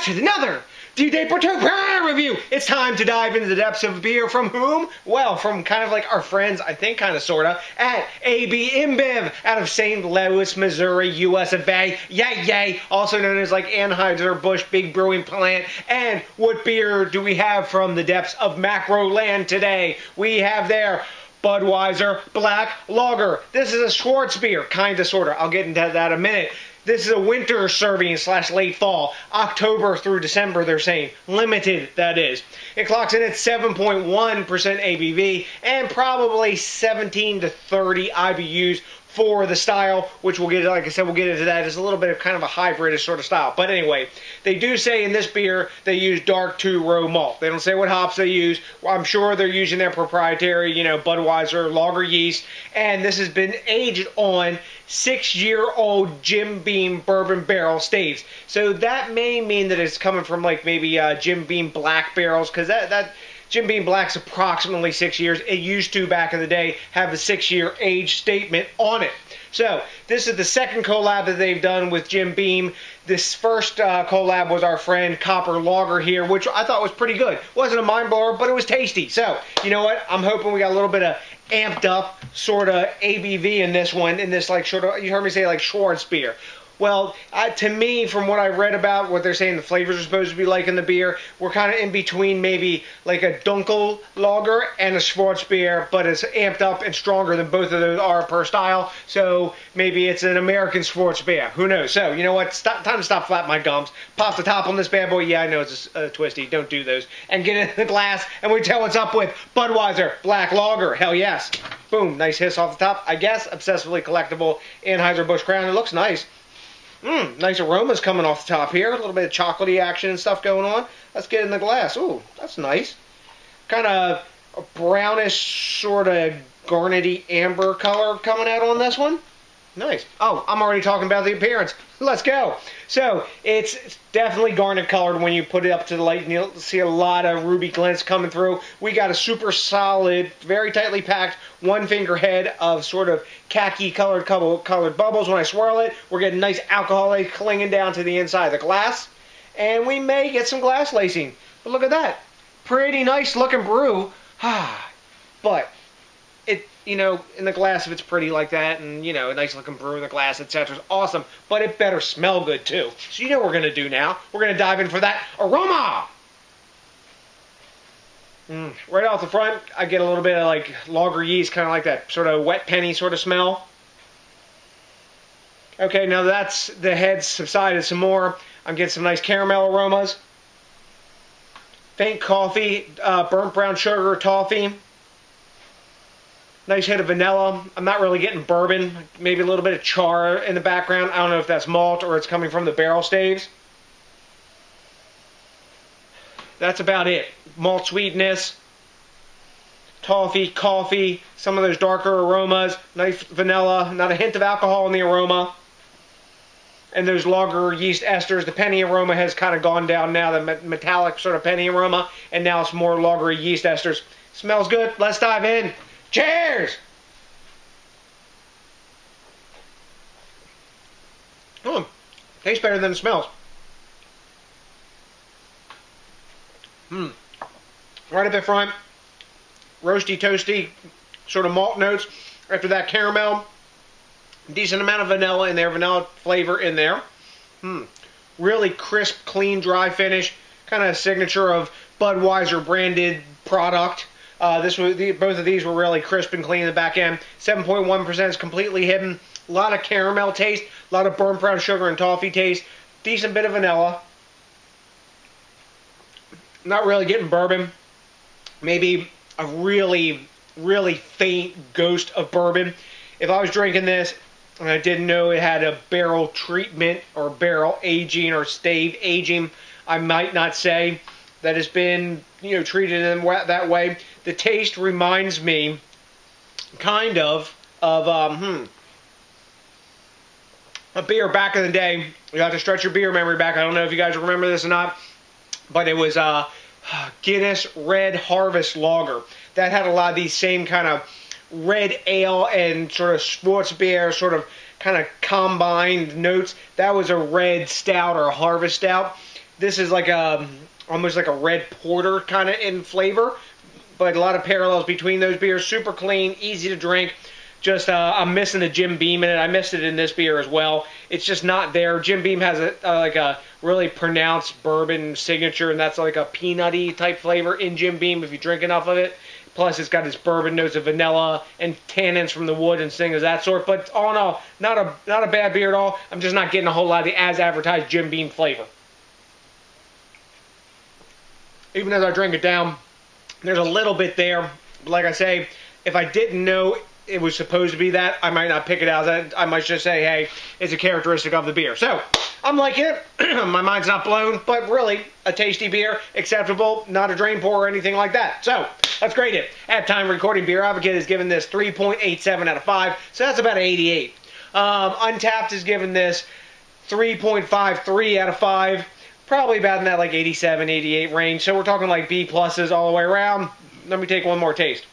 Untappd, another DJ BrewTube review. It's time to dive into the depths of beer from whom? Well, from kind of like our friends, I think, kind of, sort of, at AB InBev out of St. Louis, Missouri, US of A. Yay, yay. Also known as like Anheuser-Busch, big brewing plant. And what beer do we have from the depths of macro land today? We have there Budweiser Black Lager. This is a Schwarzbier, kind of, sort of. I'll get into that in a minute. This is a winter serving / late fall, October through December, they're saying. Limited, that is. It clocks in at 7.1% ABV and probably 17 to 30 IBUs for the style, which we'll get, like I said, we'll get into that. It's a little bit of kind of a hybridish sort of style. But anyway, they do say in this beer they use dark two-row malt. They don't say what hops they use. I'm sure they're using their proprietary, you know, Budweiser lager yeast. And this has been aged on 6-year-old Jim Beam bourbon barrel staves. So that may mean that it's coming from like maybe Jim Beam black barrels, because that Jim Beam Black's approximately 6 years. It used to, back in the day, have a 6-year age statement on it. So this is the second collab that they've done with Jim Beam. This first collab was our friend Copper Lager here, which I thought was pretty good. Wasn't a mind blower, but it was tasty. So you know what? I'm hoping we got a little bit of amped up sort of ABV in this one. In this like sort of, you heard me say like Schwarzbier. Well, to me, from what I read about what they're saying the flavors are supposed to be like in the beer, we're kind of in between maybe like a Dunkel Lager and a Schwarzbier, but it's amped up and stronger than both of those are per style. So maybe it's an American Schwarzbier. Who knows? So, you know what? Time to stop flapping my gums. Pop the top on this bad boy. Yeah, I know it's a twisty. Don't do those. And get in the glass, and we tell what's up with Budweiser Black Lager. Hell yes. Boom. Nice hiss off the top. I guess obsessively collectible Anheuser-Busch crown. It looks nice. Nice aromas coming off the top here. A little bit of chocolatey action and stuff going on. Let's get in the glass. Ooh, that's nice. Kind of a brownish, sort of garnety amber color coming out on this one. Nice. Oh, I'm already talking about the appearance. Let's go. So, it's definitely garnet colored when you put it up to the light, and you'll see a lot of ruby glints coming through. We got a super solid, very tightly packed, one finger head of sort of khaki colored bubbles. When I swirl it, we're getting nice alcohol-y clinging down to the inside of the glass. And we may get some glass lacing. But look at that. Pretty nice looking brew. But it, you know, in the glass, if it's pretty like that, and, you know, a nice looking brew in the glass, etc., is awesome, but it better smell good too. So you know what we're going to do now. We're going to dive in for that aroma. Right off the front, I get a little bit of like lager yeast, kind of like that sort of wet penny sort of smell. Okay, now that's the head subsided some more. I'm getting some nice caramel aromas. Faint coffee, burnt brown sugar, toffee. Nice hit of vanilla. I'm not really getting bourbon. Maybe a little bit of char in the background. I don't know if that's malt or it's coming from the barrel staves. That's about it. Malt sweetness, toffee, coffee, some of those darker aromas. Nice vanilla. Not a hint of alcohol in the aroma. And those lager yeast esters. The penny aroma has kind of gone down now. The metallic sort of penny aroma. And now it's more lager yeast esters. Smells good. Let's dive in. Cheers! Tastes better than it smells. Right up at front, roasty, toasty, sort of malt notes. After that, caramel, decent amount of vanilla in there, vanilla flavor in there. Really crisp, clean, dry finish. Kind of a signature of Budweiser branded product. Both of these were really crisp and clean in the back end. 7.1% is completely hidden. A lot of caramel taste, a lot of burnt brown sugar and toffee taste. Decent bit of vanilla. Not really getting bourbon. Maybe a really, really faint ghost of bourbon. If I was drinking this and I didn't know it had a barrel treatment or barrel aging or stave aging, I might not say that has been, you know, treated in that way. The taste reminds me, kind of a beer back in the day. You have to stretch your beer memory back. I don't know if you guys remember this or not, but it was Guinness Red Harvest Lager. That had a lot of these same kind of red ale and sort of sports beer sort of kind of combined notes. That was a red stout or a harvest stout. This is like a almost like a red porter kind of in flavor, but a lot of parallels between those beers. Super clean, easy to drink. Just I'm missing the Jim Beam in it. I missed it in this beer as well. It's just not there. Jim Beam has a really pronounced bourbon signature, and that's like a peanutty type flavor in Jim Beam if you drink enough of it. Plus, it's got this bourbon notes of vanilla and tannins from the wood and things of that sort. But all in all, not a bad beer at all. I'm just not getting a whole lot of the as-advertised Jim Beam flavor. Even as I drink it down, there's a little bit there. But like I say, if I didn't know it was supposed to be that, I might not pick it out. I might just say, hey, it's a characteristic of the beer. So, I'm liking it. My mind's not blown, but really, a tasty beer, acceptable, not a drain pour or anything like that. So, let's grade it. At time recording, Beer Advocate is giving this 3.87 out of 5, so that's about an 88. Untappd is giving this 3.53 out of 5, probably about in that like 87, 88 range. So we're talking like B pluses all the way around. Let me take one more taste.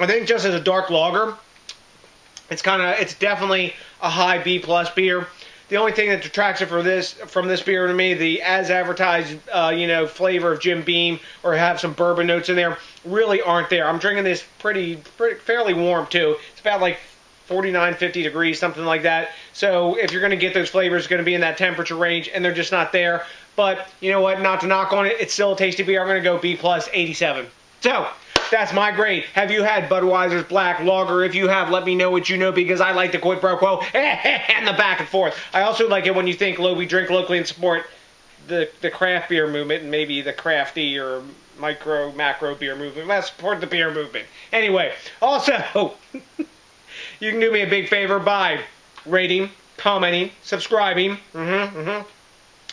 I think just as a dark lager, it's definitely a high B plus beer. The only thing that detracts it from this beer to me, the as advertised flavor of Jim Beam or have some bourbon notes in there really aren't there. I'm drinking this pretty fairly warm too. It's about like 49, 50 degrees, something like that. So if you're going to get those flavors, it's going to be in that temperature range, and they're just not there. But you know what? Not to knock on it, it's still a tasty beer. I'm going to go B plus 87. So that's my grade. Have you had Budweiser's Black Lager? If you have, let me know what you know, because I like the quid pro quo and the back and forth. I also like it when you think we drink locally and support the craft beer movement, and maybe the crafty or micro, macro beer movement. Let's support the beer movement. Anyway, also, you can do me a big favor by rating, commenting, subscribing.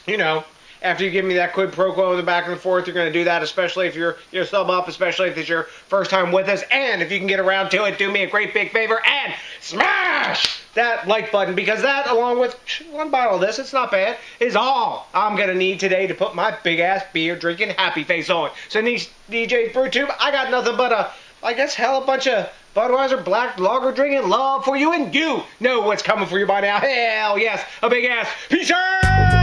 You know, after you give me that quid pro quo in the back and forth, you're going to do that, especially if you're sub up, especially if it's your first time with us. And if you can get around to it, do me a great big favor and smash that like button, because that, along with one bottle of this, it's not bad, is all I'm going to need today to put my big-ass beer-drinking happy face on. So, DJs BrewTube, I got nothing but a bunch of Budweiser Black Lager drinking love for you, and you know what's coming for you by now. Hell yes, a big-ass peace out!